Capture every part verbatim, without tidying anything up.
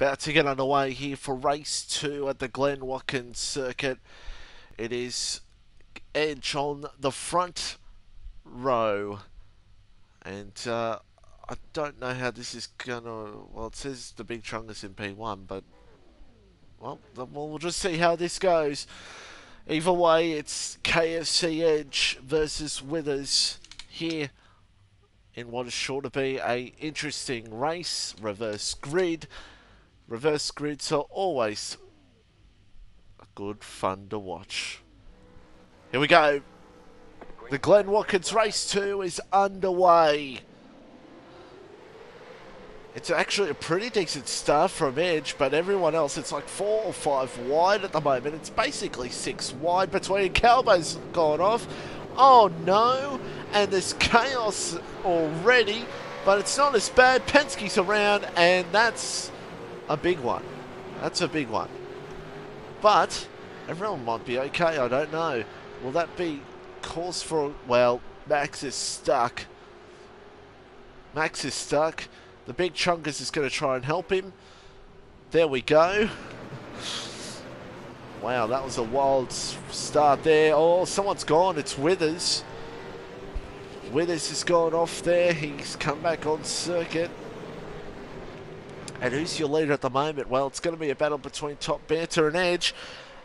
About to get underway here for race two at the Glen Watkins circuit. It is Edge on the front row. And uh, I don't know how this is going to... Well, it says the big trunk is in P one, but... Well, we'll just see how this goes. Either way, it's K F C Edge versus Withers here in what is sure to be a interesting race. Reverse grid. Reverse grids are always good fun to watch. Here we go. The Glen Watkins race two is underway. It's actually a pretty decent start from Edge, but everyone else, it's like four or five wide at the moment. It's basically six wide between. Calvo's gone off. Oh no! And there's chaos already, but it's not as bad. Penske's around, and that's a big one. That's a big one. But everyone might be okay. I don't know. Will that be cause for... Well, Max is stuck. Max is stuck. The big chunkers is going to try and help him. There we go. Wow, that was a wild start there. Oh, someone's gone. It's Withers. Withers has gone off there. He's come back on circuit. And who's your leader at the moment? Well, it's going to be a battle between Top Banter and Edge.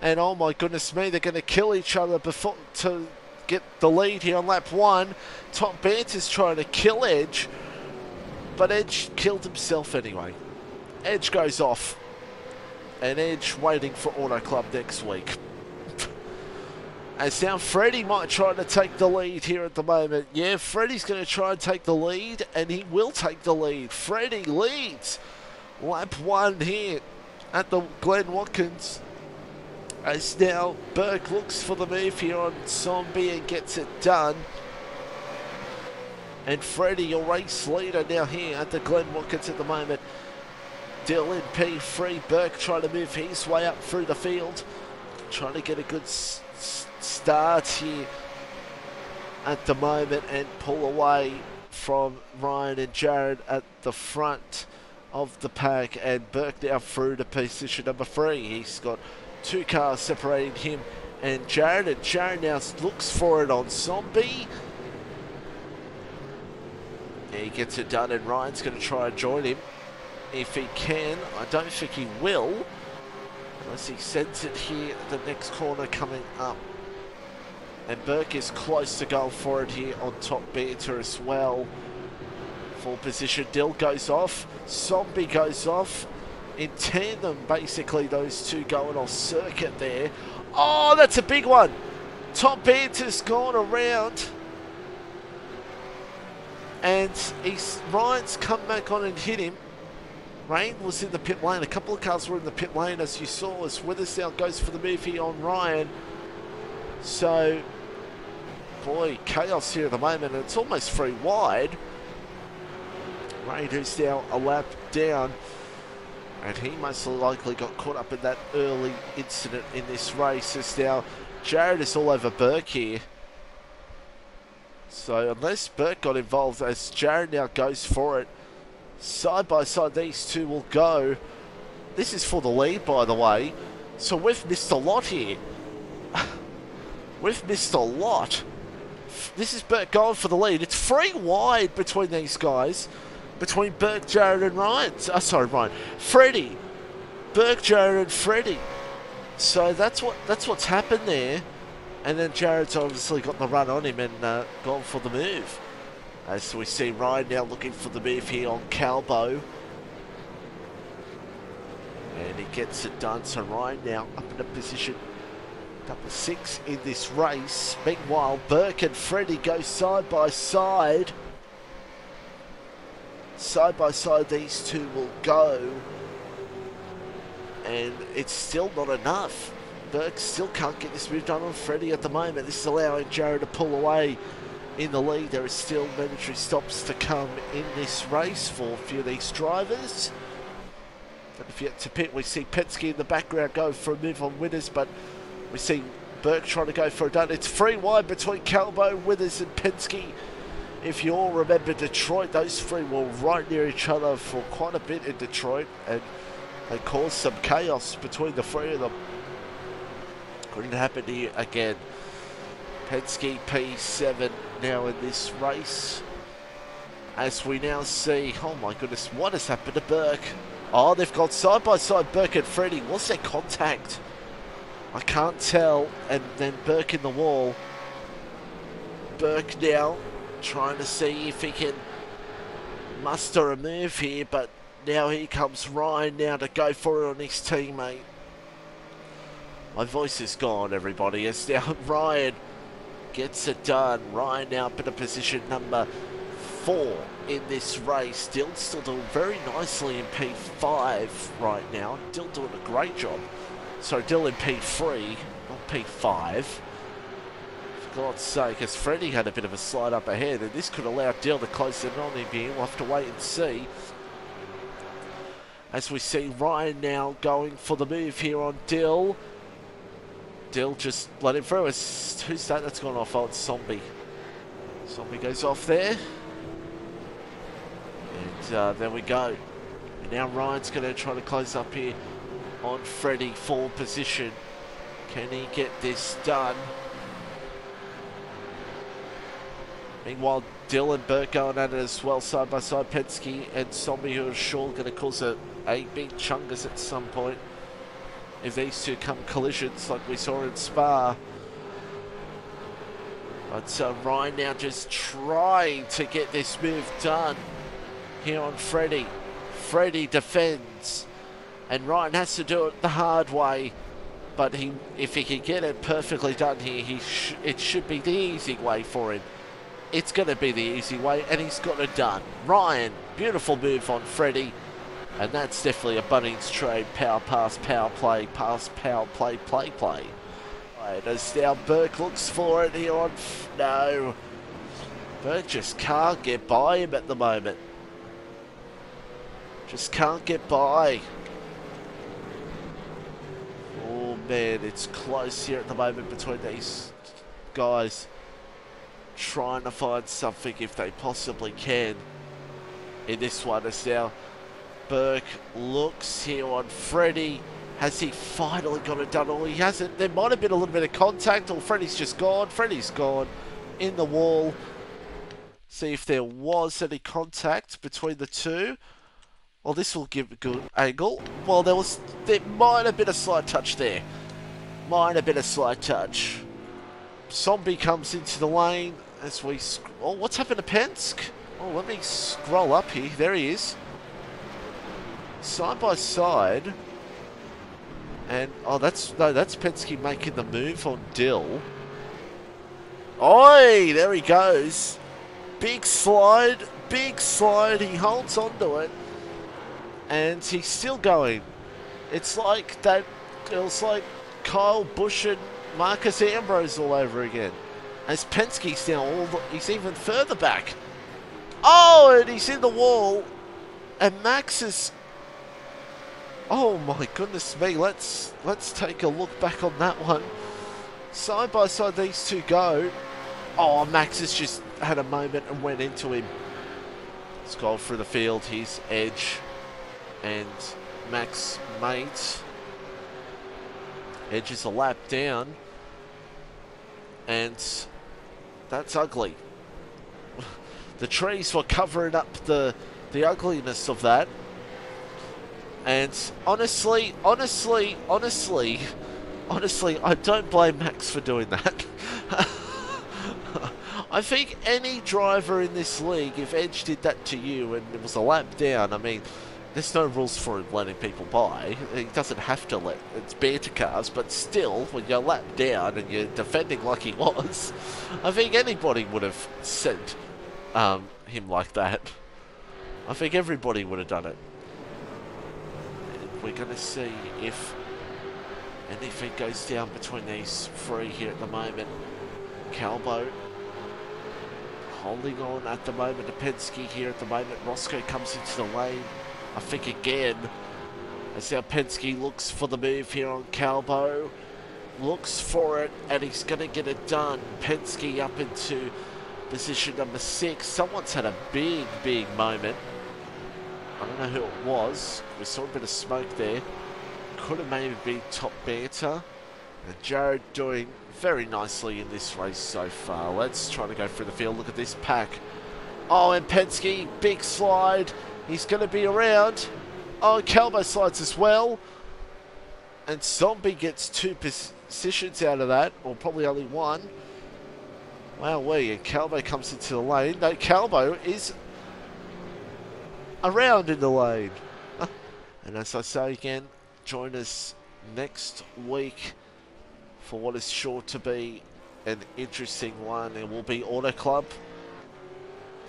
And oh my goodness me, they're going to kill each other before to get the lead here on lap one. Top Banter's trying to kill Edge. But Edge killed himself anyway. Edge goes off. And Edge waiting for Auto Club next week. As now Freddy might try to take the lead here at the moment. Yeah, Freddy's going to try and take the lead. And he will take the lead. Freddy leads lap one here at the Glen Watkins. As now Burke looks for the move here on Zombie and gets it done. And Freddy, your race leader now here at the Glen Watkins at the moment. Dylan P, Free, Burke trying to move his way up through the field. Trying to get a good s s start here at the moment and pull away from Ryan and Jared at the front of the pack. And Burke now through to position number three. He's got two cars separating him and Jared. And Jared now looks for it on Zombie. He gets it done and Ryan's going to try and join him if he can. I don't think he will unless he sends it here at the next corner coming up. And Burke is close to goal for it here on Top Banter as well. Full position. Dill goes off. Zombie goes off. In tandem basically those two going off circuit there. Oh, that's a big one. Top Banter's gone around. And he's, Ryan's come back on and hit him. Rain was in the pit lane. A couple of cars were in the pit lane, as you saw, as Withersdale goes for the move here on Ryan. So, boy, chaos here at the moment. And it's almost free wide. Rain, who's now a lap down. And he most likely got caught up in that early incident in this race. As now, Jared is all over Burke here. So unless Burke got involved, as Jared now goes for it, side by side these two will go. This is for the lead, by the way. So we've missed a lot here. We've missed a lot. This is Burke going for the lead. It's free wide between these guys. Between Burke, Jared and Ryan. Oh, sorry, Ryan. Freddy. Burke, Jared and Freddy. So that's what that's what's happened there. And then Jared's obviously got the run on him and uh, gone for the move. As we see Ryan now looking for the move here on Calvo. And he gets it done. So Ryan now up in a position number six in this race. Meanwhile, Burke and Freddy go side by side. Side by side these two will go. And it's still not enough. Burke still can't get this move done on Freddy at the moment. This is allowing Jared to pull away in the lead. There is still mandatory stops to come in this race for a few of these drivers. And if you get to pit, we see Penske in the background go for a move on Withers, but we see Burke trying to go for a done. It's free wide between Calvo, Withers and Penske. If you all remember Detroit, those three were right near each other for quite a bit in Detroit. And They caused some chaos between the three of them. Couldn't happen here again. Penske P seven now in this race. As we now see, oh my goodness, what has happened to Burke? Oh, they've got side by side, Burke and Freddy. What's their contact? I can't tell. And then Burke in the wall. Burke now trying to see if he can muster a move here, but now here comes Ryan now to go for it on his teammate. My voice is gone, everybody, as now Ryan gets it done. Ryan now up in a position number four in this race. Dill still doing very nicely in P five right now. Dill doing a great job. So Dill in P three, not P five. For God's sake, as Freddy had a bit of a slide up ahead, and this could allow Dill to close it on him here. We'll have to wait and see. As we see Ryan now going for the move here on Dill. Dill just let him through. It's, who's that that's gone off? Oh, it's Zombie. Zombie goes off there. And uh, there we go. And now Ryan's going to try to close up here on Freddy, full position. Can he get this done? Meanwhile, Dill and Burke going at it as well, side by side. Penske and Zombie, who are sure going to cause a, a big chungus at some point. If these two come collisions like we saw in Spa. But uh, Ryan now just trying to get this move done here on Freddy. Freddy defends, and Ryan has to do it the hard way. But he, if he can get it perfectly done here, he sh it should be the easy way for him. It's going to be the easy way, and he's got it done. Ryan, beautiful move on Freddy. And that's definitely a Bunnings trade. Power pass, power play, pass, power play, play, play. Right, as now Burke looks for it here on... F no. Burke just can't get by him at the moment. Just can't get by. Oh, man, it's close here at the moment between these guys. Trying to find something if they possibly can. In this one, as now... Burke looks here on Freddy. Has he finally got it done? Or he hasn't. There might have been a little bit of contact. Or Freddy's just gone. Freddy's gone in the wall. See if there was any contact between the two. Well, this will give a good angle. Well, there was. There might have been a slight touch there. Might have been a slight touch. Zombie comes into the lane as we. Oh, what's happened to Penske? Oh, let me scroll up here. There he is. Side by side, and oh, that's no, that's Penske making the move on Dill. Oi, there he goes. Big slide, big slide. He holds onto it, and he's still going. It's like that. It was like Kyle Busch and Marcus Ambrose all over again. As Penske's now all the, he's even further back. Oh, and he's in the wall, and Max is. Oh my goodness me, let's let's take a look back on that one. Side by side these two go. Oh, Max has just had a moment and went into him. Let's go through the field, he's Edge and Max mate. Edge is a lap down. And that's ugly. The trees were covering up the the ugliness of that. And honestly, honestly, honestly, honestly, I don't blame Max for doing that. I think any driver in this league, if Edge did that to you and it was a lap down, I mean, there's no rules for him letting people by. He doesn't have to let, it's Bantercars, but still, when you're lap down and you're defending like he was, I think anybody would have sent um, him like that. I think everybody would have done it. We're going to see if anything goes down between these three here at the moment. Calvo holding on at the moment to Penske here at the moment. Roscoe comes into the lane, I think again. As now Penske looks for the move here on Calvo. Looks for it, and he's going to get it done. Penske up into position number six. Someone's had a big, big moment. I don't know who it was. We saw a bit of smoke there. Could have maybe been Top Banter. And Jared doing very nicely in this race so far. Let's try to go through the field. Look at this pack. Oh, and Penske, big slide. He's going to be around. Oh, Calvo slides as well. And Zombie gets two positions out of that, or probably only one. Wowee, and Calvo comes into the lane. No, Calvo is around in the lane. And as I say again, join us next week for what is sure to be an interesting one. It will be Auto Club.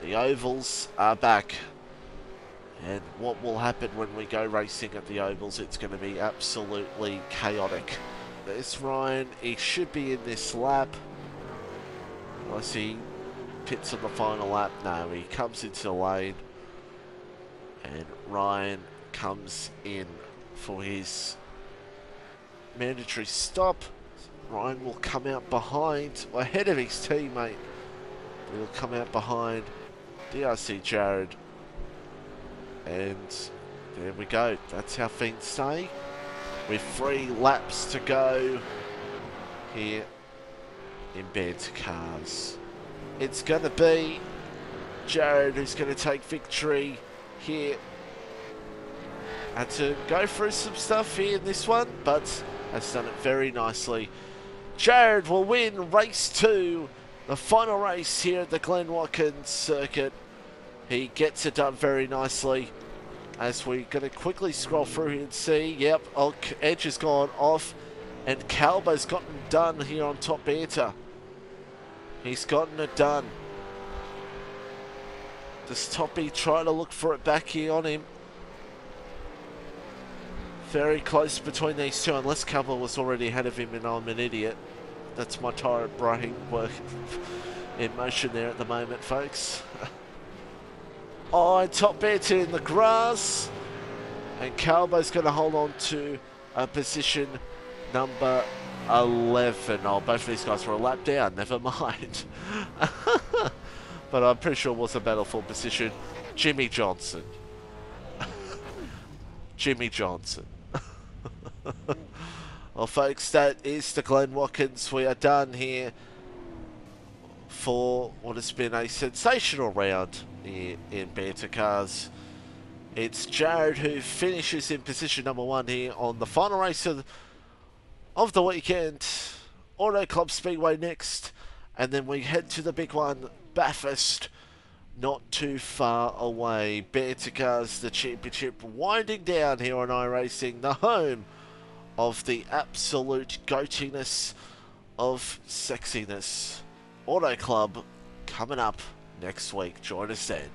The ovals are back. And what will happen when we go racing at the ovals? It's going to be absolutely chaotic. There's Ryan. He should be in this lap. Unless he pits on the final lap. No, he comes into the lane. And Ryan comes in for his mandatory stop. Ryan will come out behind, well, ahead of his teammate. He'll come out behind D R C Jared. And there we go. That's how things stay. With three laps to go here in Bantercars. It's going to be Jared who's going to take victory here. Had to go through some stuff here in this one, but has done it very nicely. Jared will win race two, the final race here at the Glen Watkins circuit. He gets it done very nicely. As we're going to quickly scroll through here and see. Yep, oh, Edge has gone off. And Calvo's gotten done here on Top Banter. He's gotten it done. Does Toppy try to look for it back here on him? Very close between these two. Unless Calvo was already ahead of him and I'm an idiot. That's my tyrant brain working in motion there at the moment, folks. Oh, and Top Banter in the grass. And Calvo's going to hold on to uh, position number eleven. Oh, both of these guys were a lap down. Never mind. But I'm pretty sure it was a battle for position. Jimmy Johnson. Jimmy Johnson. Well, folks, that is the Glen Watkins. We are done here for what has been a sensational round here in Bantercars. It's Jared who finishes in position number one here on the final race of, of the weekend. Auto Club Speedway next, and then we head to the big one, Bathurst, not too far away. Bantercars, the championship, winding down here on iRacing, the home of the absolute goatiness of sexiness. Auto Club coming up next week. Join us then.